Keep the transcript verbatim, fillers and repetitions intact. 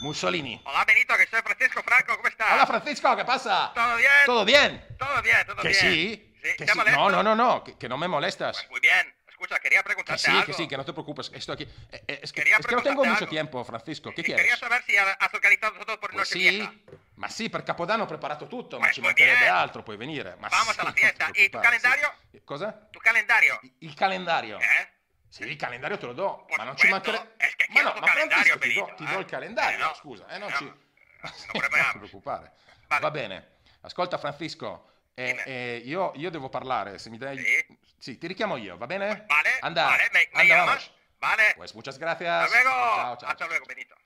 Mussolini. Hola Benito, que soy Francisco Franco, ¿cómo estás? Hola Francisco, ¿qué pasa? ¿Todo bien? ¿Todo bien? Todo bien, todo bien. ¿Que sí? ¿Sí? ¿Que sí? No, no, no, no, que, que no me molestas. Pues muy bien. Escucha, quería preguntarte que sí, algo. Que sí, que no te preocupes. Esto aquí... Eh, eh, es, que, es que no tengo algo. mucho tiempo, Francisco. Che quieres? Quería saber si has organizzato tutto per una fiesta. Ma sì, per Capodanno ho preparato tutto, ma ci mancherebbe altro, puoi venire. Ma Vamos sì, a la fiesta. E il tuo calendario? Sì. Cosa? Tu calendario? Il, il calendario. Eh? Sì, il calendario te lo do, por ma non ci mancherebbe... Es que ma no, ma Francisco, ti do, eh? ti do il calendario, eh no. scusa. Eh, non no. ci... Non sì, non ti preoccupare. Vale. Va bene. Ascolta, Francisco... Eh, eh, io, io devo parlare, se mi dai... Sì. sì, ti richiamo io, va bene? Vale, Andá. vale, me, me llamas, vale. Pues muchas gracias. Hasta luego, ciao, ciao, hasta ciao. luego, Benito.